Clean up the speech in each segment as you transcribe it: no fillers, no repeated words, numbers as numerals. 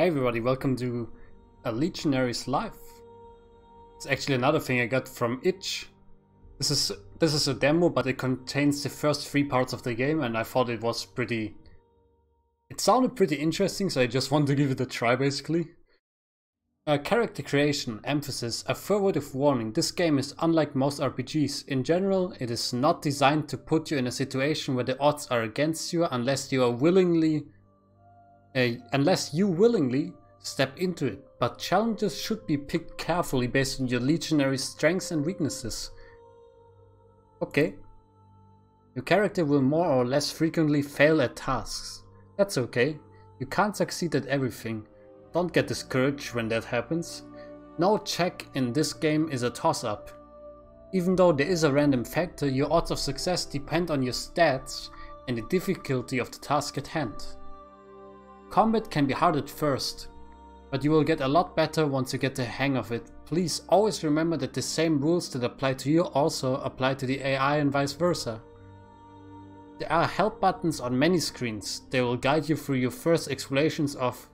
Hey everybody, welcome to A Legionary's Life. It's actually another thing I got from Itch. This is a demo, but it contains the first three parts of the game, and I thought it was pretty... It sounded pretty interesting, so I just wanted to give it a try, basically. Character creation, emphasis, a forward warning. This game is unlike most RPGs. In general, it is not designed to put you in a situation where the odds are against you unless you are willingly step into it, but challenges should be picked carefully based on your legionary's strengths and weaknesses. Okay. Your character will more or less frequently fail at tasks. That's okay. You can't succeed at everything. Don't get discouraged when that happens. No check in this game is a toss-up. Even though there is a random factor, your odds of success depend on your stats and the difficulty of the task at hand. Combat can be hard at first, but you will get a lot better once you get the hang of it. Please always remember that the same rules that apply to you also apply to the AI and vice versa. There are help buttons on many screens. They will guide you through your first explorations of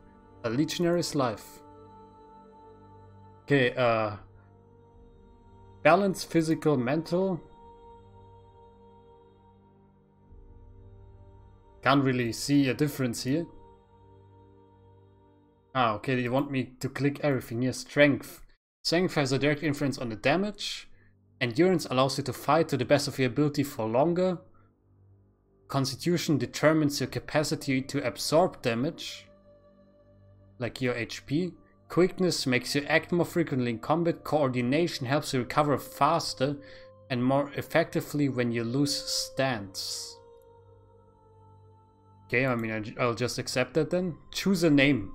A Legionary's Life. Okay, balance, physical, mental. Can't really see a difference here. Ah, okay, you want me to click everything here. Strength. Strength has a direct influence on the damage. Endurance allows you to fight to the best of your ability for longer. Constitution determines your capacity to absorb damage, like your HP. Quickness makes you act more frequently in combat. Coordination helps you recover faster and more effectively when you lose stance. Okay, I mean, I'll just accept that then. Choose a name.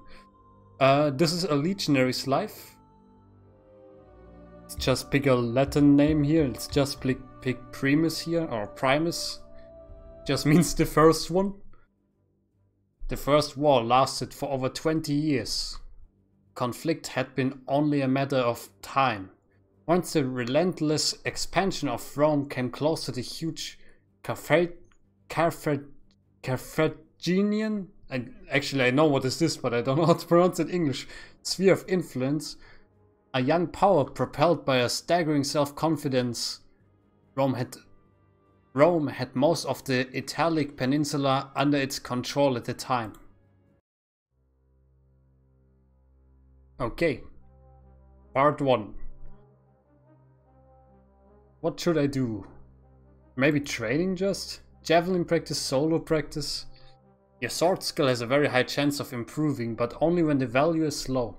This is A Legionary's Life. Let's just pick a Latin name here. Let's just pick Primus here, or Primus. Just means the first one. The first war lasted for over 20 years. Conflict had been only a matter of time. Once the relentless expansion of Rome came close to the huge Carthaginian, actually, I know what is this, but I don't know how to pronounce it in English. Sphere of influence. A young power propelled by a staggering self-confidence. Rome had most of the Italic peninsula under its control at the time. Okay. Part 1. What should I do? Maybe training just? Javelin practice, solo practice. Your sword skill has a very high chance of improving, but only when the value is low.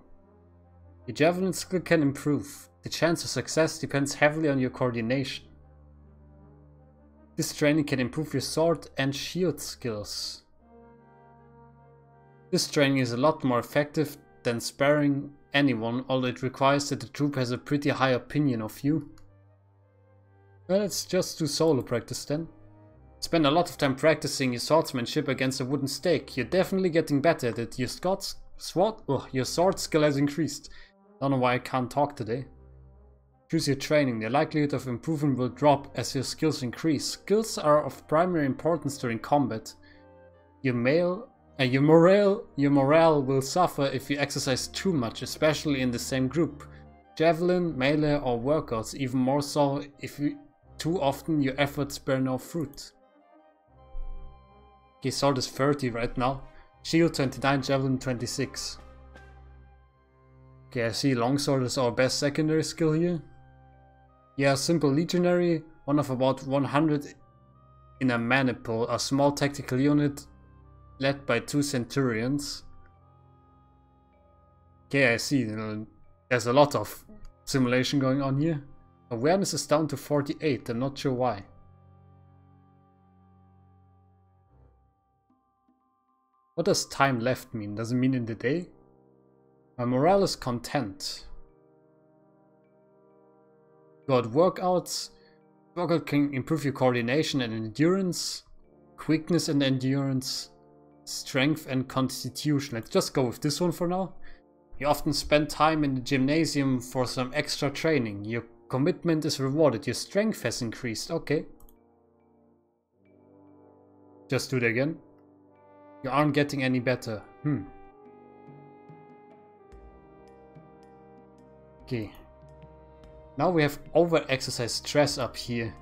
Your javelin skill can improve. The chance of success depends heavily on your coordination. This training can improve your sword and shield skills. This training is a lot more effective than sparing anyone, although it requires that the troop has a pretty high opinion of you. Well, let's just do solo practice then. Spend a lot of time practicing your swordsmanship against a wooden stake. You're definitely getting better at it. Your sword skill has increased. Don't know why I can't talk today. Choose your training. The likelihood of improvement will drop as your skills increase. Skills are of primary importance during combat. Your morale will suffer if you exercise too much, especially in the same group. Javelin, melee or workouts, even more so if you too often your efforts bear no fruit. Okay, sword is 30 right now. Shield 29, javelin 26. Okay, I see longsword is our best secondary skill here. Yeah, simple legionary, one of about 100 in a maniple, a small tactical unit led by 2 centurions. Okay, I see, there's a lot of simulation going on here. Awareness is down to 48, I'm not sure why. What does time left mean? Does it mean in the day? My morale is content. Got workouts. Workout can improve your coordination and endurance, quickness and endurance, strength and constitution. Let's just go with this one for now. You often spend time in the gymnasium for some extra training. Your commitment is rewarded. Your strength has increased. Okay. Just do it again. You aren't getting any better. 50. Now we have over-exercise stress up here.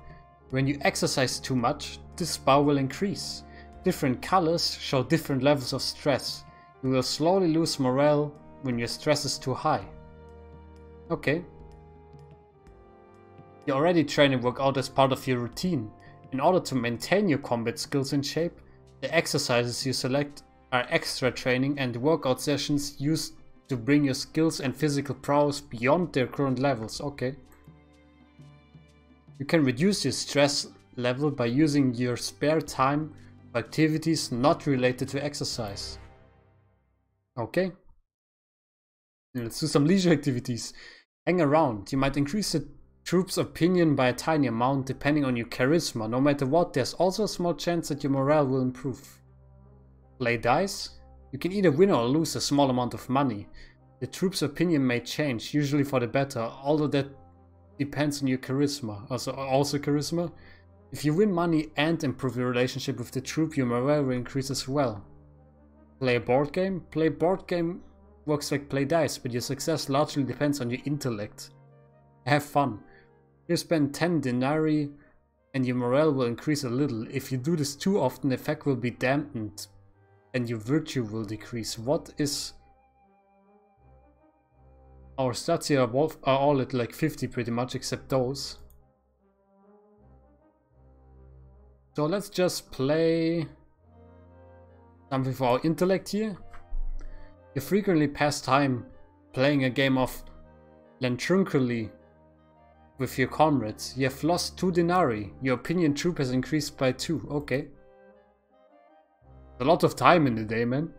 When you exercise too much, this bar will increase. Different colors show different levels of stress. You will slowly lose morale when your stress is too high. Okay. You already train and work out as part of your routine. In order to maintain your combat skills in shape, the exercises you select are extra training and workout sessions used to bring your skills and physical prowess beyond their current levels. Okay. You can reduce your stress level by using your spare time for activities not related to exercise. Okay. Let's do some leisure activities. Hang around. You might increase the troops' opinion by a tiny amount depending on your charisma. No matter what, there's also a small chance that your morale will improve. Play dice. You can either win or lose a small amount of money. The troops' opinion may change, usually for the better, although that depends on your charisma. Also charisma. If you win money and improve your relationship with the troop, your morale will increase as well. Play a board game. Play board game works like play dice, but your success largely depends on your intellect. Have fun. You spend 10 denarii and your morale will increase a little. If you do this too often, the effect will be dampened and your virtue will decrease. What is... Our stats here are all at like 50 pretty much, except those. So let's just play something for our intellect here. You frequently pass time playing a game of Lendrunkerly with your comrades. You have lost 2 denarii. Your opinion troop has increased by 2. Okay. A lot of time in the day, man.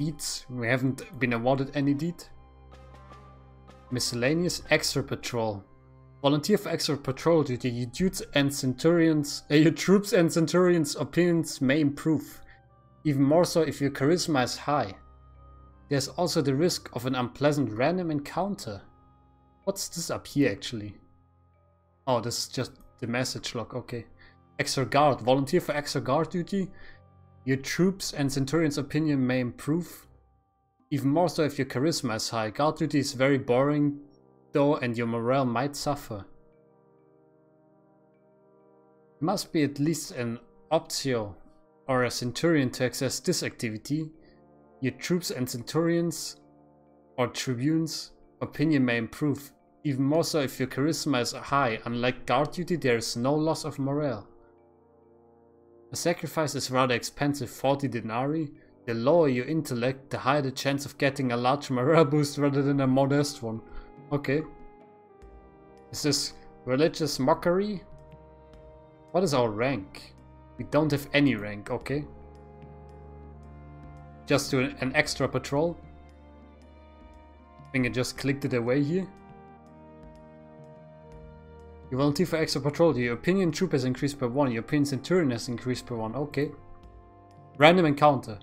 Deeds. We haven't been awarded any deed. Miscellaneous. Extra patrol. Volunteer for extra patrol duty. Your dudes and centurions, your troops and centurions' opinions may improve. Even more so if your charisma is high. There's also the risk of an unpleasant random encounter. What's this up here actually? Oh, this is just the message log, okay. Extra guard. Volunteer for extra guard duty. Your troops and centurions' opinion may improve. Even more so if your charisma is high. Guard duty is very boring though and your morale might suffer. Must be at least an optio or a centurion to access this activity. Your troops and centurions or tribunes' opinion may improve, even more so if your charisma is high. Unlike guard duty, there is no loss of morale. A sacrifice is rather expensive, 40 denarii. The lower your intellect, the higher the chance of getting a large morale boost rather than a modest one. Okay. Is this religious mockery? What is our rank? We don't have any rank, okay. Just do an extra patrol. I think I just clicked it away here. You volunteer for extra patrol. Your opinion troop has increased by 1. Your opinion centurion has increased by 1. Okay. Random encounter.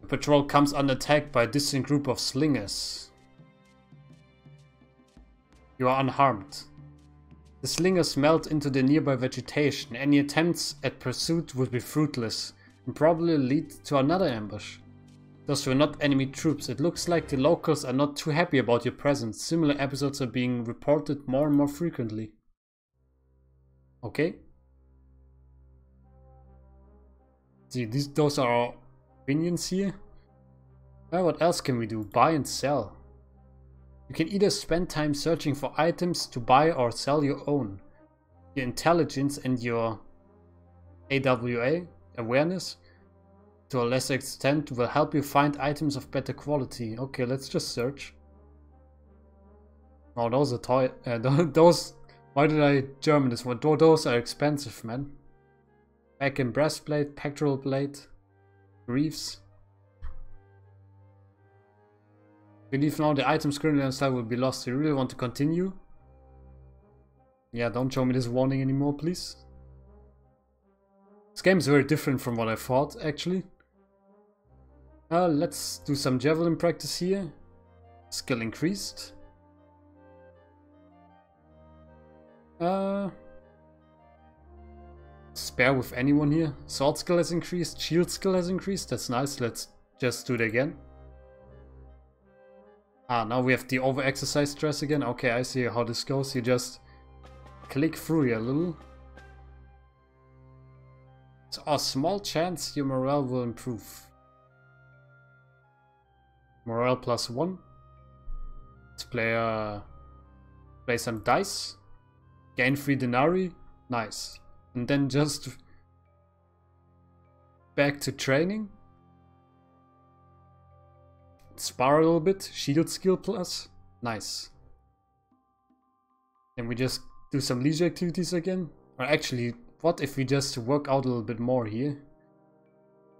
The patrol comes under attack by a distant group of slingers. You are unharmed. The slingers melt into the nearby vegetation. Any attempts at pursuit would be fruitless and probably lead to another ambush. Those were not enemy troops. It looks like the locals are not too happy about your presence. Similar episodes are being reported more and more frequently. Okay. See, those are our opinions here. Well, what else can we do? Buy and sell. You can either spend time searching for items to buy or sell your own. Your intelligence and your AWA, awareness, to a lesser extent will help you find items of better quality. Okay, let's just search. Oh, those are toy. Those. Why did I German this one? Those are expensive, man. Back and breastplate, pectoral blade, greaves. I believe now the items currently on sale will be lost. You really want to continue? Yeah, don't show me this warning anymore, please. This game is very different from what I thought, actually. Let's do some javelin practice here. Skill increased. Spare with anyone here. Sword skill has increased. Shield skill has increased. That's nice. Let's just do it again. Ah, now we have the over-exercise stress again. Okay, I see how this goes. You just click through here a little. So, oh, small chance your morale will improve. Morale +1. Let's play some dice. Gain 3 denarii. Nice. And then just back to training. Spar a little bit. Shield skill +. Nice. Then we just do some leisure activities again. Or actually, what if we just work out a little bit more here?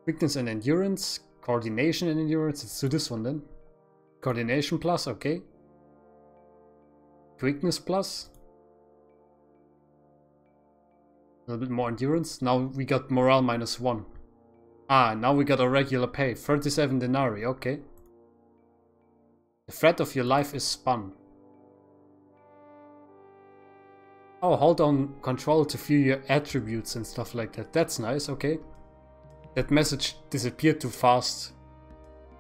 Weakness and endurance. Coordination and endurance. Let's do this one then. Coordination +, okay. Quickness +. A little bit more endurance. Now we got morale -1. Ah, now we got a regular pay. 37 denarii, okay. The thread of your life is spun. Oh, hold on control to view your attributes and stuff like that. That's nice, okay. That message disappeared too fast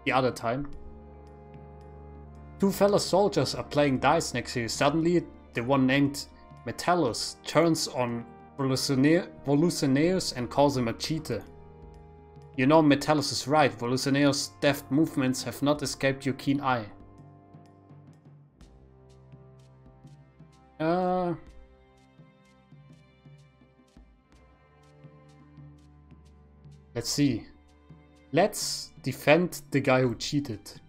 the other time. Two fellow soldiers are playing dice next to you. Suddenly, the one named Metallus turns on Volusineus and calls him a cheater. You know Metallus is right. Volusineus' deft movements have not escaped your keen eye. Let's see. Let's defend the guy who cheated.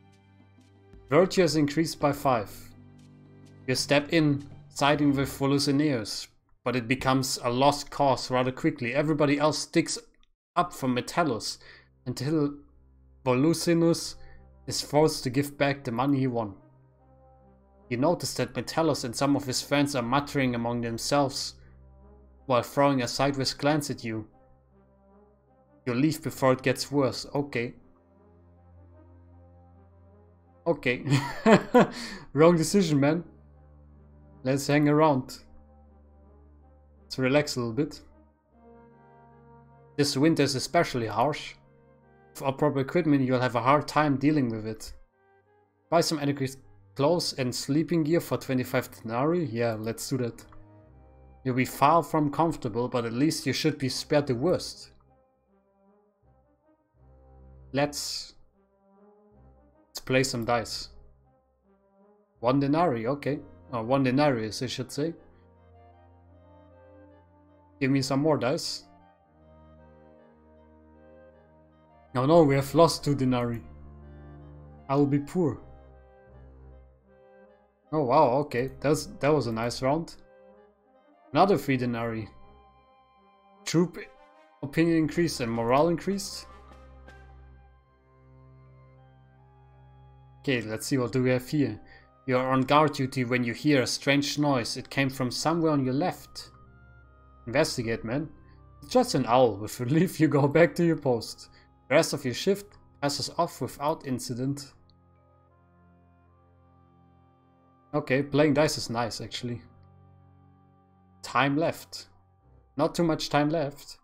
Virtue has increased by 5. You step in, siding with Volusineus, but it becomes a lost cause rather quickly. Everybody else sticks up for Metallus until Volusineus is forced to give back the money he won. You notice that Metallus and some of his friends are muttering among themselves while throwing a sideways glance at you. You leave before it gets worse. Okay. Okay. Wrong decision, man. Let's hang around. Let's relax a little bit. This winter is especially harsh. Without proper equipment, you'll have a hard time dealing with it. Buy some adequate clothes and sleeping gear for 25 denarii. Yeah, let's do that. You'll be far from comfortable, but at least you should be spared the worst. Let's play some dice. 1 denarii, okay. Or 1 denarius, I should say. Give me some more dice. No, no, we have lost 2 denarii. I will be poor. Oh wow, okay. That was a nice round. Another 3 denarii. Troop opinion increased and morale increased. Okay, let's see what do we have here. You are on guard duty when you hear a strange noise. It came from somewhere on your left. Investigate, man. It's just an owl. With relief, you go back to your post. The rest of your shift passes off without incident. Okay, playing dice is nice, actually. Time left. Not too much time left.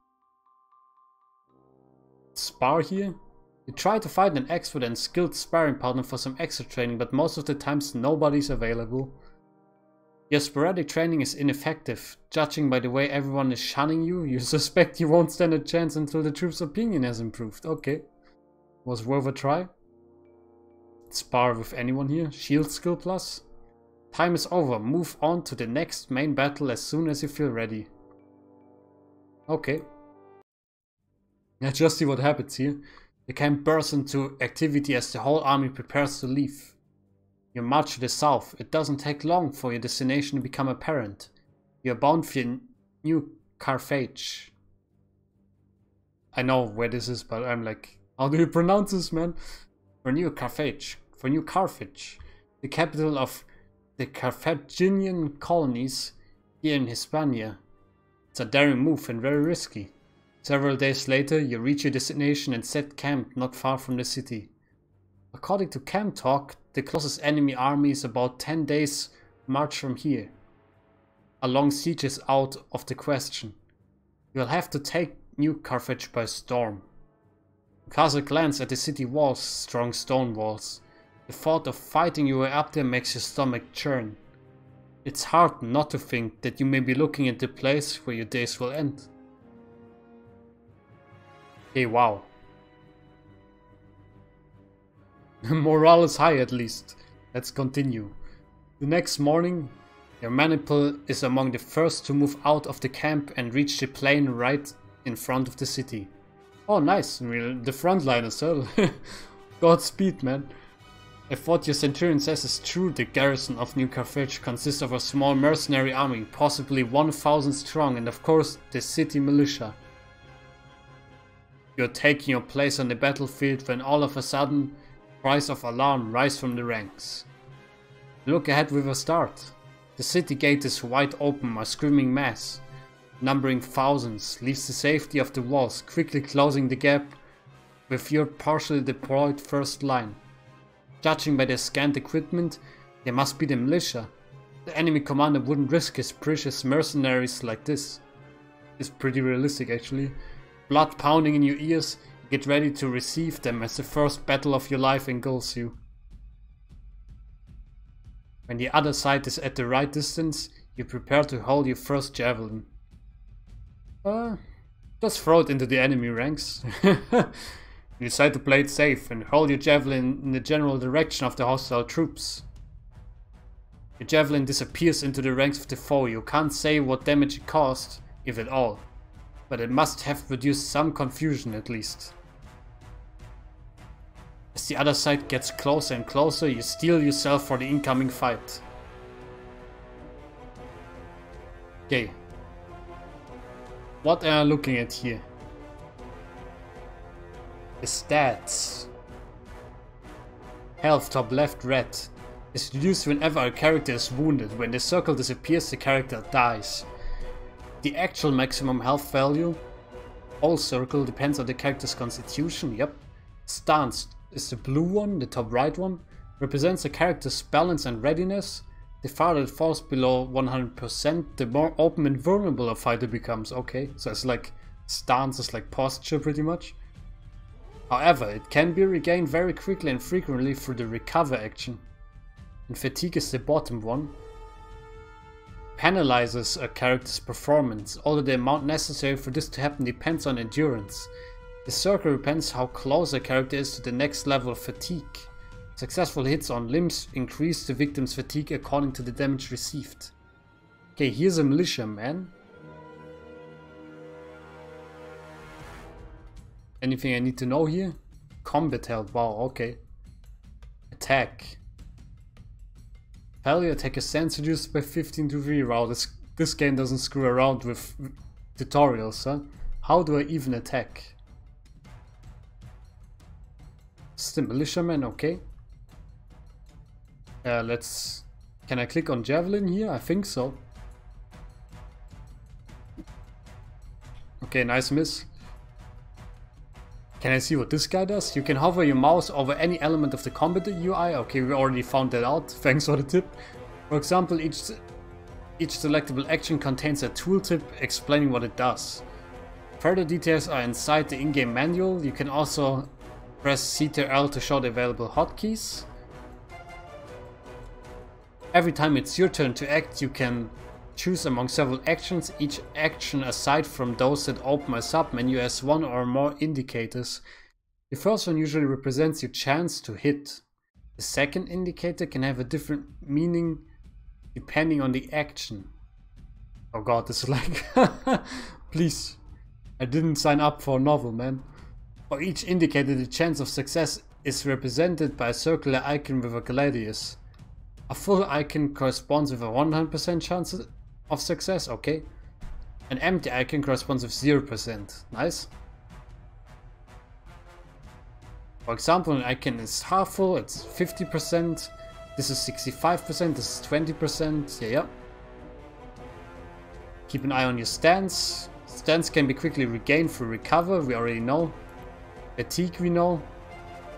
Spar here. You try to find an expert and skilled sparring partner for some extra training, but most of the times nobody's available. Your sporadic training is ineffective. Judging by the way everyone is shunning you, you suspect you won't stand a chance until the troop's opinion has improved. Okay. Was worth a try. Spar with anyone here. Shield skill +. Time is over. Move on to the next main battle as soon as you feel ready. Okay. Let's just see what happens here. The camp bursts into activity as the whole army prepares to leave. You march to the south. It doesn't take long for your destination to become apparent. You are bound for New Carthage. I know where this is, but I'm like, how do you pronounce this, man? For New Carthage, the capital of the Carthaginian colonies here in Hispania. It's a daring move and very risky. Several days later, you reach your destination and set camp not far from the city. According to camp talk, the closest enemy army is about 10 days march from here. A long siege is out of the question. You'll have to take New Carthage by storm. Cast a glance at the city walls, strong stone walls. The thought of fighting your way up there makes your stomach churn. It's hard not to think that you may be looking at the place where your days will end. Hey, wow. Morale is high at least. Let's continue. The next morning, your maniple is among the first to move out of the camp and reach the plain right in front of the city. Oh nice, the frontliners, huh? Godspeed, man. If what your Centurion says is true, the garrison of New Carthage consists of a small mercenary army, possibly 1,000 strong, and of course the city militia. You're taking your place on the battlefield when all of a sudden cries of alarm rise from the ranks. Look ahead with a start. The city gate is wide open, a screaming mass, numbering thousands, leaves the safety of the walls, quickly closing the gap with your partially deployed first line. Judging by their scant equipment, they must be the militia. The enemy commander wouldn't risk his precious mercenaries like this. It's pretty realistic actually. Blood pounding in your ears, you get ready to receive them as the first battle of your life engulfs you. When the other side is at the right distance, you prepare to hold your first javelin. Just throw it into the enemy ranks. You decide to play it safe and hold your javelin in the general direction of the hostile troops. Your javelin disappears into the ranks of the foe. You can't say what damage it caused, if at all, but it must have produced some confusion at least. As the other side gets closer and closer, you steel yourself for the incoming fight. Okay. What am I looking at here? The stats. Health top left red is reduced whenever a character is wounded. When the circle disappears, the character dies. The actual maximum health value, all circle, depends on the character's constitution. Yep. Stance is the blue one, the top right one, represents the character's balance and readiness. The farther it falls below 100%, the more open and vulnerable a fighter becomes. Okay, so it's like stance is like posture pretty much. However, it can be regained very quickly and frequently through the recover action. And fatigue is the bottom one. Penalizes a character's performance, although the amount necessary for this to happen depends on endurance. The circle depends how close a character is to the next level of fatigue. Successful hits on limbs increase the victim's fatigue according to the damage received. Okay, here's a militia, man. Anything I need to know here? Combat health, wow, okay. Attack. Failure attack is then reduced by 15 to reroute. This game doesn't screw around with tutorials, huh? How do I even attack? It's the militiaman, okay. Let's... Can I click on javelin here? I think so. Okay, nice miss. Can I see what this guy does? You can hover your mouse over any element of the combat UI. Okay, we already found that out. Thanks for the tip. For example, each selectable action contains a tooltip explaining what it does. Further details are inside the in-game manual. You can also press C to L to show the available hotkeys. Every time it's your turn to act, you can choose among several actions, each action aside from those that open a submenu has one or more indicators. The first one usually represents your chance to hit. The second indicator can have a different meaning depending on the action. Oh god, this is like... Please, I didn't sign up for a novel, man. For each indicator, the chance of success is represented by a circular icon with a gladius. A full icon corresponds with a 100% chance of success, okay. An empty icon corresponds with 0%, nice. For example, an icon is half full, it's 50%, this is 65%, this is 20%, yeah. Keep an eye on your stance. Stance can be quickly regained through recover, we already know. Fatigue we know.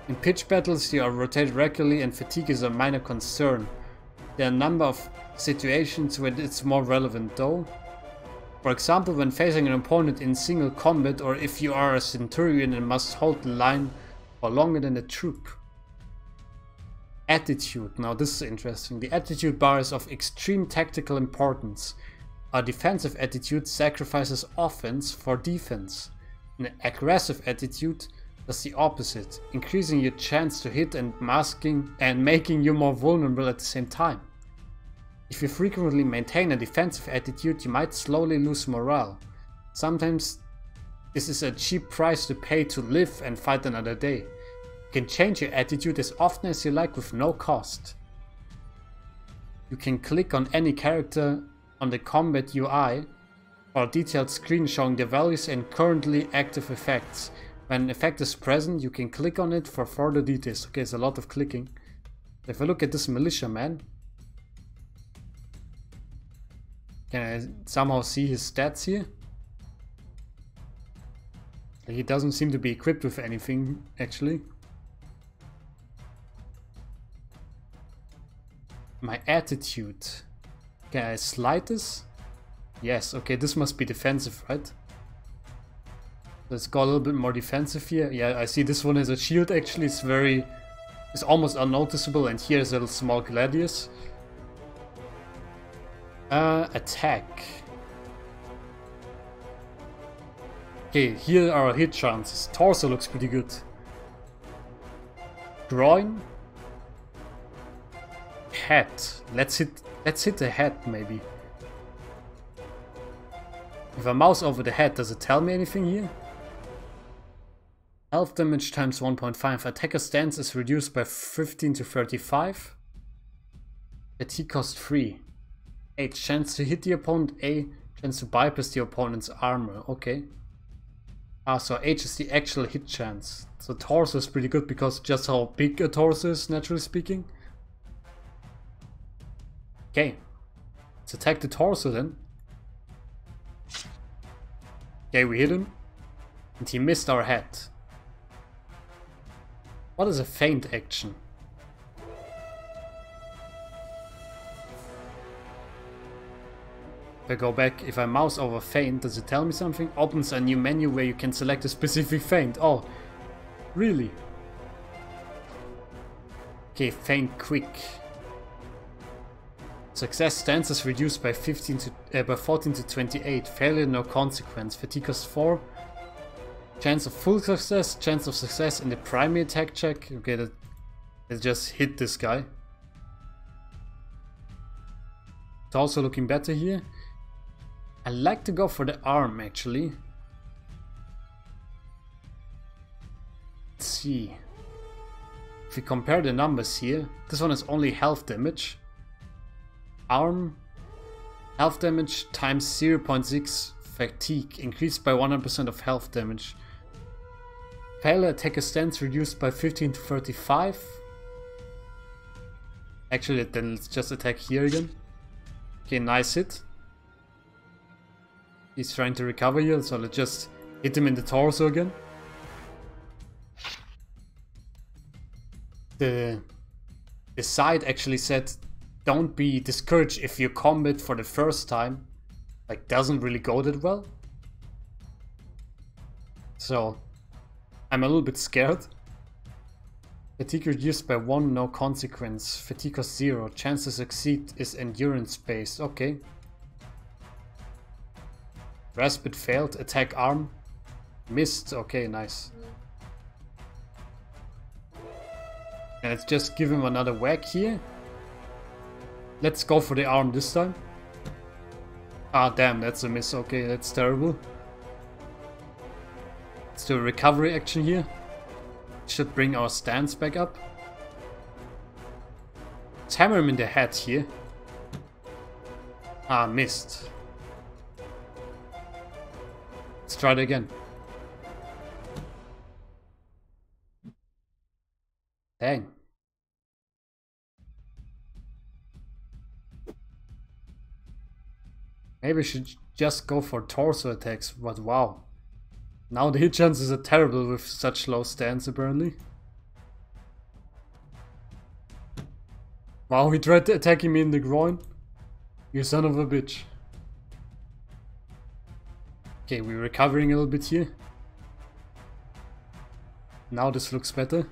In pitch battles you are rotated regularly and fatigue is a minor concern. There are a number of situations where it's more relevant though. For example, when facing an opponent in single combat or if you are a Centurion and must hold the line for longer than a troop. Attitude. Now this is interesting. The attitude bar is of extreme tactical importance. A defensive attitude sacrifices offense for defense. An aggressive attitude does the opposite, increasing your chance to hit and making you more vulnerable at the same time. If you frequently maintain a defensive attitude, you might slowly lose morale. Sometimes this is a cheap price to pay to live and fight another day. You can change your attitude as often as you like with no cost. You can click on any character on the combat UI for a detailed screen showing the values and currently active effects. When an effect is present, you can click on it for further details. Okay, it's a lot of clicking. If I look at this militiaman, can I somehow see his stats here? He doesn't seem to be equipped with anything, actually. My attitude. Can I slide this? Yes, okay, this must be defensive, right? Let's go a little bit more defensive here. Yeah, I see this one has a shield actually. It's almost unnoticeable, and here's a little small gladius. Attack. Okay, here are our hit chances. Torso looks pretty good. Groin. Head. Let's hit the head maybe. If I mouse over the head, does it tell me anything here? Health damage times 1.5. Attacker stance is reduced by 15 to 35. Fatigue cost 3. A chance to hit the opponent. A chance to bypass the opponent's armor. Okay. Ah, so H is the actual hit chance. So torso is pretty good because just how big a torso is, naturally speaking. Okay. Let's attack the torso then. Okay, we hit him. And he missed our head. What is a feint action? If I go back, if I mouse over feint, does it tell me something? Opens a new menu where you can select a specific feint. Oh, really? Okay, feint quick. Success stance is reduced by 14 to 28. Failure, no consequence. Fatigue cost 4. Chance of full success. Chance of success in the primary attack check. Okay, that just hit this guy. It's also looking better here. I like to go for the arm, actually. Let's see. If we compare the numbers here, this one is only health damage. Arm, health damage times 0.6, fatigue, increased by 100% of health damage. Failure attacker stance reduced by 15 to 35. Actually, then let's just attack here again. Okay, nice hit. He's trying to recover here, so let's just hit him in the torso again. The side actually said, don't be discouraged if you combat for the first time. Like, doesn't really go that well. So, I'm a little bit scared. Fatigue reduced by 1, no consequence. Fatigue cost 0. Chance to succeed is endurance based. Okay. Respite failed. Attack arm. Missed. Okay, nice. And let's just give him another whack here. Let's go for the arm this time. Ah, damn, that's a miss. Okay, that's terrible. Let's do a recovery action here. Should bring our stance back up. Let's hammer him in the head here. Ah, missed. Let's try it again. Dang. Maybe we should just go for torso attacks, but wow. Now the hit chances are terrible with such low stance, apparently. Wow, he tried attacking me in the groin. You son of a bitch. Okay, we're recovering a little bit here. Now this looks better.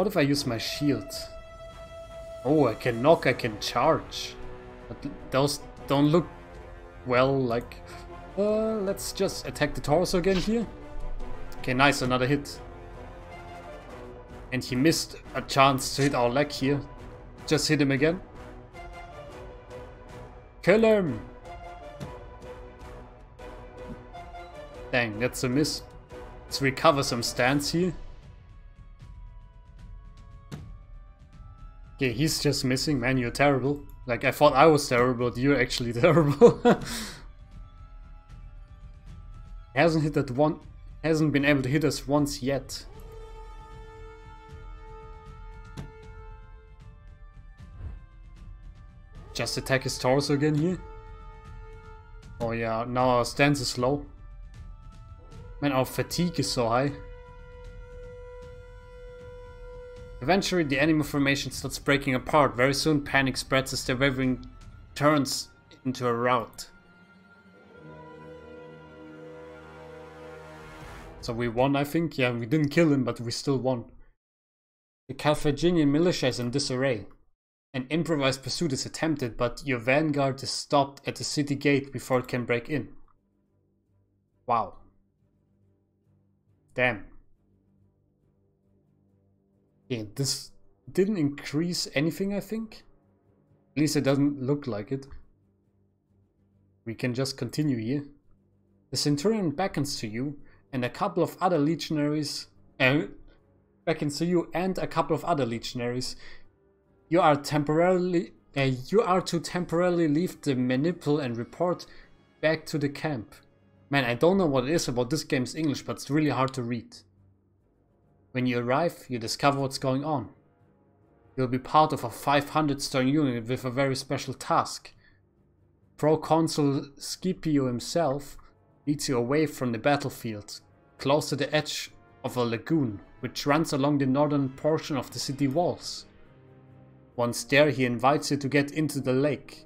What if I use my shield? Oh, I can knock, I can charge. But those don't look well, like... let's just attack the torso again here. Okay, nice, another hit. And he missed a chance to hit our leg here. Just hit him again. Kill him! Dang, that's a miss. Let's recover some stance here. Okay, he's just missing. Man, you're terrible. Like, I thought I was terrible, but you're actually terrible. Hasn't been able to hit us once yet. Just attack his torso again here. Oh yeah, now our stance is low. Man, our fatigue is so high. Eventually the animal formation starts breaking apart. Very soon panic spreads as their wavering turns into a rout. So we won, I think. Yeah, we didn't kill him, but we still won. The Carthaginian militia is in disarray. An improvised pursuit is attempted, but your vanguard is stopped at the city gate before it can break in. Wow. Damn. Yeah, this didn't increase anything, I think. At least it doesn't look like it. We can just continue here. The Centurion beckons to you and a couple of other legionaries. You are to temporarily leave the maniple and report back to the camp. Man, I don't know what it is about this game's English, but it's really hard to read. When you arrive, you discover what's going on. You'll be part of a 500 strong unit with a very special task. Pro-Consul Scipio himself leads you away from the battlefield, close to the edge of a lagoon, which runs along the northern portion of the city walls. Once there, he invites you to get into the lake.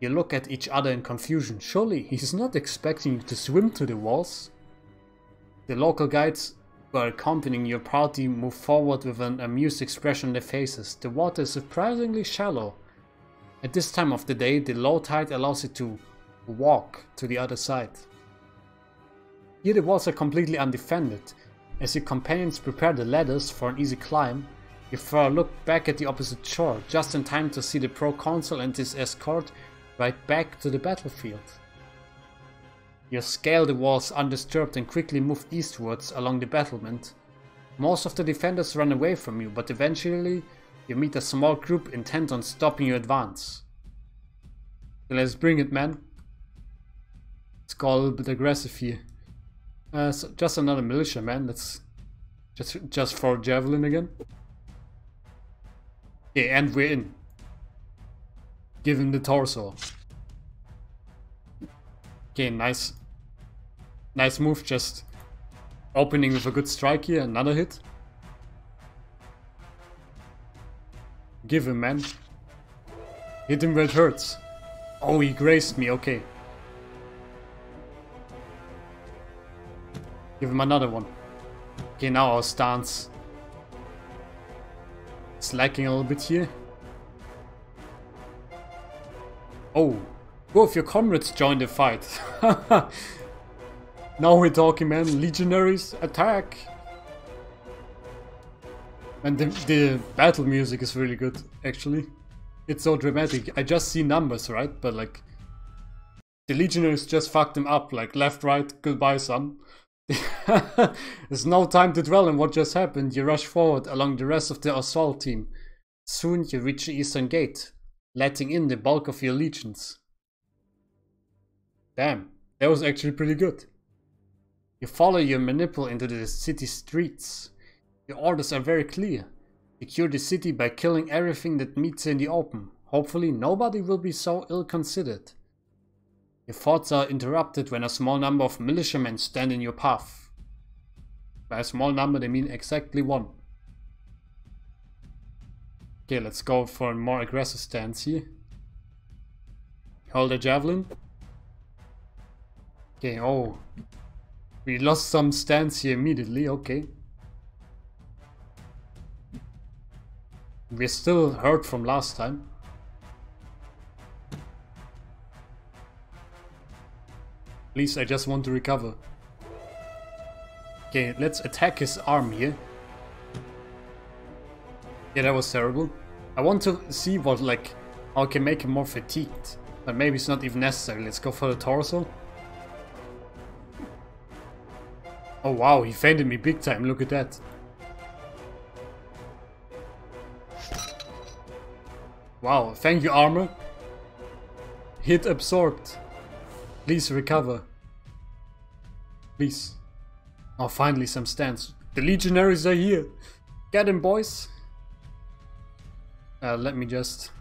You look at each other in confusion. Surely he's not expecting you to swim to the walls. The local guides who are accompanying your party move forward with an amused expression on their faces. The water is surprisingly shallow. At this time of the day, the low tide allows you to walk to the other side. Here the walls are completely undefended. As your companions prepare the ladders for an easy climb, you throw a look back at the opposite shore, just in time to see the Proconsul and his escort right back to the battlefield. You scale the walls undisturbed and quickly move eastwards along the battlement. Most of the defenders run away from you, but eventually you meet a small group intent on stopping your advance. So let's bring it, man. Let's go a little bit aggressive here. So just another militia, man. Let's just throw javelin again. Okay, and we're in. Give him the torso. Okay, nice. Nice move, just opening with a good strike here, another hit. Give him, man. Hit him where it hurts. Oh, he grazed me, okay. Give him another one. Okay, now our stance. Slacking a little bit here. Oh, both your comrades joined the fight. Now we're talking, man. Legionaries, attack! And the battle music is really good, actually. It's so dramatic. I just see numbers, right? But like, the legionaries just fucked them up. Like, left, right, goodbye, son. There's no time to dwell on what just happened. You rush forward along the rest of the assault team. Soon you reach the eastern gate, letting in the bulk of your legions. Damn, that was actually pretty good. You follow your maniple into the city streets. Your orders are very clear. Secure the city by killing everything that meets you in the open. Hopefully nobody will be so ill-considered. Your thoughts are interrupted when a small number of militiamen stand in your path. By a small number, they mean exactly one. Okay, let's go for a more aggressive stance here. Hold a javelin. Okay, oh. We lost some stance here immediately, okay. We're still hurt from last time. Please, I just want to recover. Okay, let's attack his arm here. Yeah, that was terrible. I want to see what, like, how I can make him more fatigued. But maybe it's not even necessary. Let's go for the torso. Oh wow, he fainted me big time, look at that. Wow, thank you, armor. Hit absorbed. Please recover. Please. Oh, finally some stance. The legionaries are here. Get him, boys. Let me just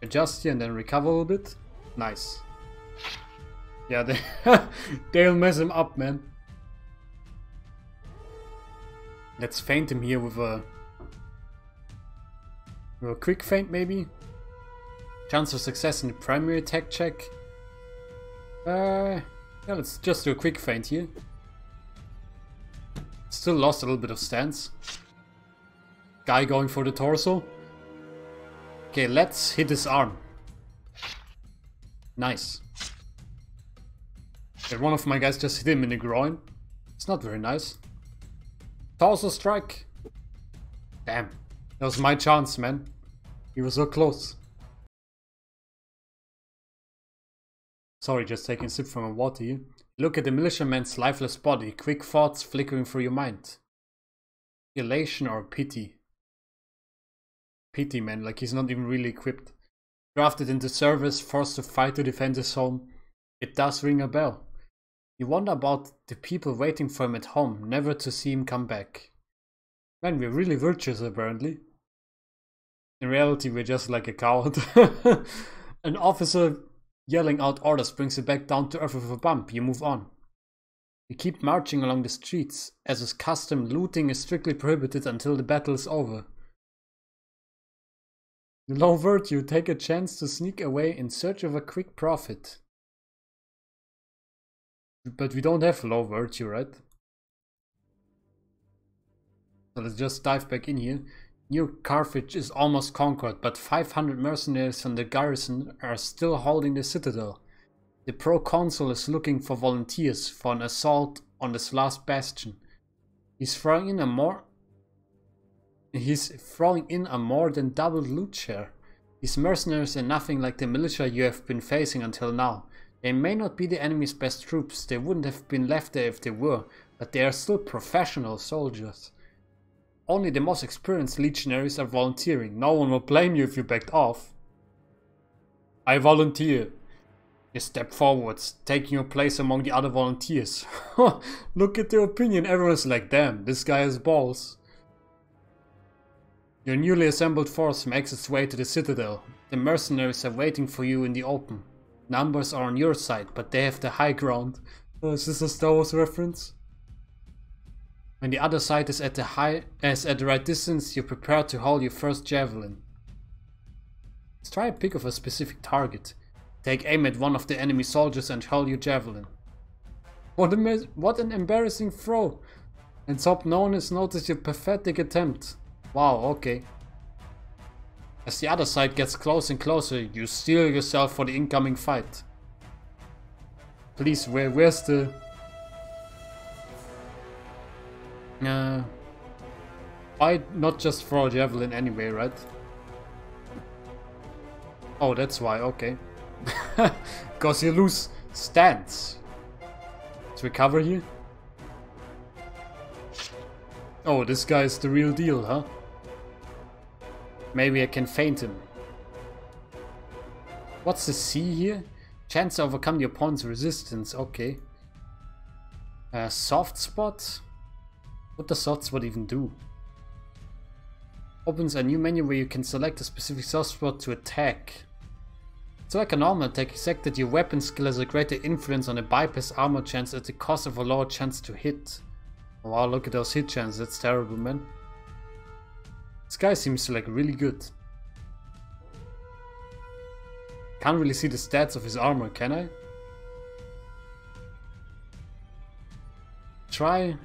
adjust here and then recover a little bit. Nice. Yeah, they they'll mess him up, man. Let's feint him here with a quick feint, maybe. Chance of success in the primary attack check. Yeah, let's just do a quick feint here. Still lost a little bit of stance. Guy going for the torso. Okay, let's hit his arm. Nice. And one of my guys just hit him in the groin. It's not very nice. Torso strike. Damn. That was my chance, man. He was so close. Sorry, just taking a sip from my water here. Look at the militiaman's lifeless body. Quick thoughts flickering through your mind. Elation or pity? Pity, man. Like, he's not even really equipped. Drafted into service, forced to fight to defend his home. It does ring a bell. You wonder about the people waiting for him at home, never to see him come back. Man, we're really virtuous, apparently. In reality, we're just like a coward. An officer yelling out orders brings you back down to earth with a bump. You move on. You keep marching along the streets. As is custom, looting is strictly prohibited until the battle is over. Low virtue, take a chance to sneak away in search of a quick profit. But we don't have low virtue, right? So let's just dive back in here. New Carthage is almost conquered, but 500 mercenaries from the garrison are still holding the citadel. The Pro-Consul is looking for volunteers for an assault on this last bastion. He's throwing in a more than doubled loot share. These mercenaries are nothing like the militia you have been facing until now. They may not be the enemy's best troops, they wouldn't have been left there if they were, but they are still professional soldiers. Only the most experienced legionaries are volunteering. No one will blame you if you backed off. I volunteer. You step forwards, taking your place among the other volunteers. Look at their opinion, everyone's like, damn, this guy has balls. Your newly assembled force makes its way to the citadel. The mercenaries are waiting for you in the open. Numbers are on your side, but they have the high ground. Is this a Star Wars reference? When the other side is at the right distance, you prepare to hold your first javelin. Let's try a pick of a specific target. Take aim at one of the enemy soldiers and hurl your javelin. What an embarrassing throw! And so no one has noticed your pathetic attempt. Wow, okay. As the other side gets close and closer, you steel yourself for the incoming fight. Please, where's the... Why not just throw a javelin anyway, right? Oh, that's why, okay. Because you lose stance. Let's recover here. Oh, this guy is the real deal, huh? Maybe I can feint him. What's the C here? Chance to overcome the opponent's resistance. Okay. Soft spot? What does soft spot even do? Opens a new menu where you can select a specific soft spot to attack. It's like a normal attack, except that your weapon skill has a greater influence on a bypass armor chance at the cost of a lower chance to hit. Wow, look at those hit chances. That's terrible, man. This guy seems like really good. Can't really see the stats of his armor, can I? Try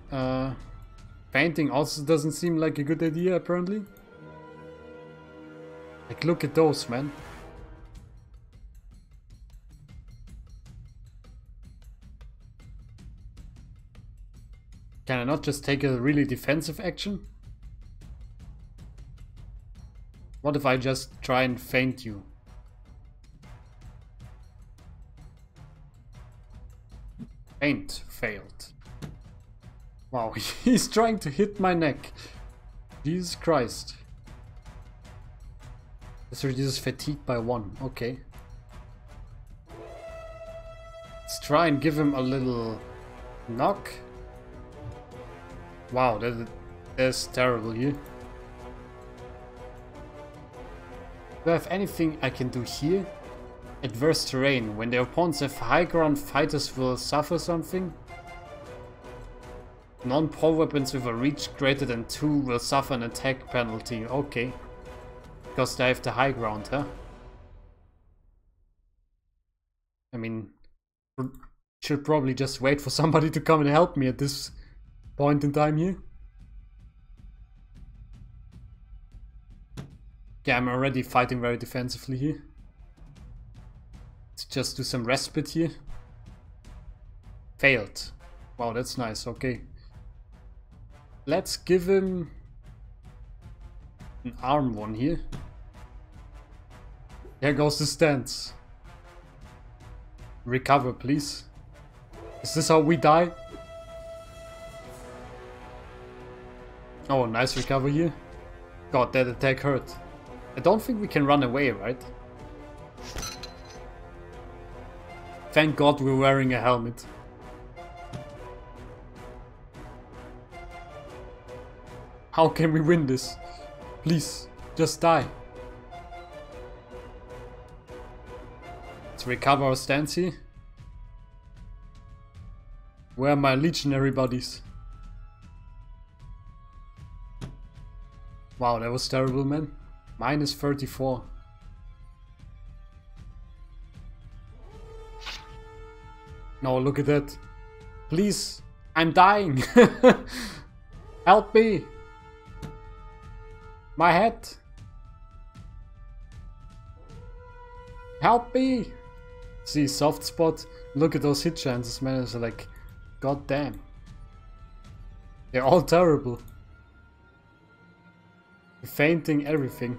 Painting also doesn't seem like a good idea, apparently. Like, look at those, man. Can I not just take a really defensive action? What if I just try and feint you? Feint failed. Wow, he's trying to hit my neck. Jesus Christ. This reduces fatigue by 1, okay. Let's try and give him a little knock. Wow, that's terrible here. Do I have anything I can do here? Adverse terrain. When their opponents have high ground, fighters will suffer something. Non-pro weapons with a reach greater than 2 will suffer an attack penalty. Okay. Because they have the high ground, huh? I mean, should probably just wait for somebody to come and help me at this point in time here. Yeah, I'm already fighting very defensively here. Let's just do some respite here. Failed. Wow, that's nice, okay. Let's give him an arm one here. There goes the stance. Recover, please. Is this how we die? Oh, nice recover here. God, that attack hurt. I don't think we can run away, right? Thank God we're wearing a helmet. How can we win this? Please, just die. Let's recover our stance here. Where are my legionary buddies? Wow, that was terrible, man. Minus 34. No, look at that. Please, I'm dying. Help me. My head. Help me. See, soft spot. Look at those hit chances, man. It's like, god damn. They're all terrible. Fainting everything.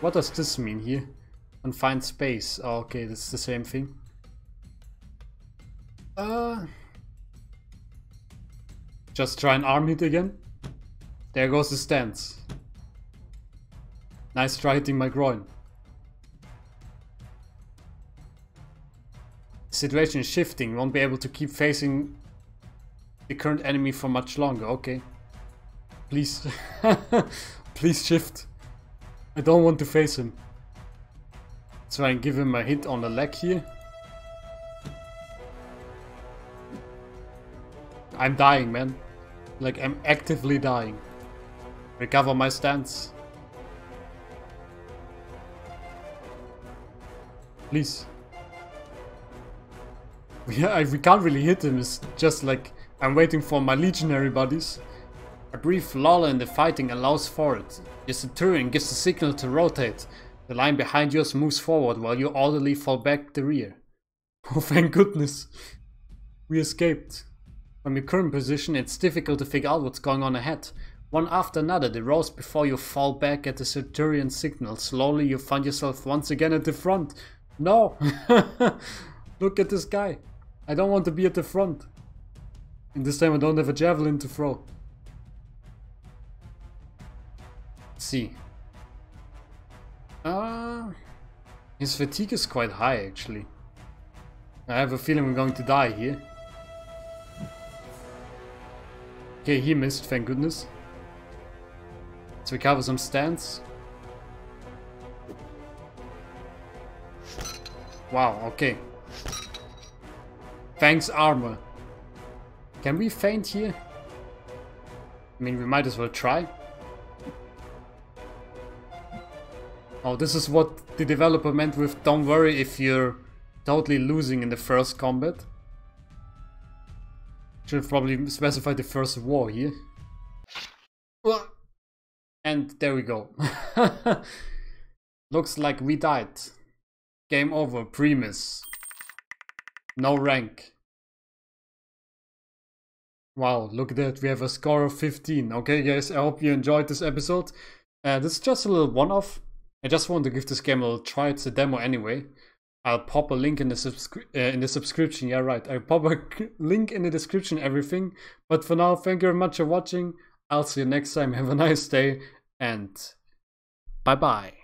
What does this mean here? Confined space. Oh, okay, that's the same thing. Just try an arm hit again. There goes the stance. Nice try hitting my groin. The situation is shifting. Won't be able to keep facing the current enemy for much longer. Okay. Please, please shift. I don't want to face him. Let's try and give him a hit on the leg here. I'm dying, man. Like, I'm actively dying. Recover my stance. Please. Yeah, we can't really hit him. It's just like I'm waiting for my legionary buddies. A brief lull in the fighting allows for it. Your Centurion gives the signal to rotate. The line behind yours moves forward while you orderly fall back the rear. Oh, thank goodness. We escaped. From your current position, it's difficult to figure out what's going on ahead. One after another, they rose before you fall back at the Centurion signal. Slowly, you find yourself once again at the front. No! Look at this guy. I don't want to be at the front. And this time I don't have a javelin to throw. See. His fatigue is quite high, actually. I have a feeling we're going to die here. Okay, he missed, thank goodness. Let's recover some stance. Wow, okay. Thanks, armor. Can we feint here? I mean, we might as well try. Oh, this is what the developer meant with don't worry if you're totally losing in the first combat. Should have probably specified the first war here. And there we go. Looks like we died. Game over, Primus. No rank. Wow, look at that. We have a score of 15. Okay, guys, I hope you enjoyed this episode. This is just a little one-off. I just wanted to give this game a little try. It's a demo anyway. I'll pop a link in the subscription. Yeah, right. I'll pop a link in the description, everything. But for now, thank you very much for watching. I'll see you next time. Have a nice day and bye-bye.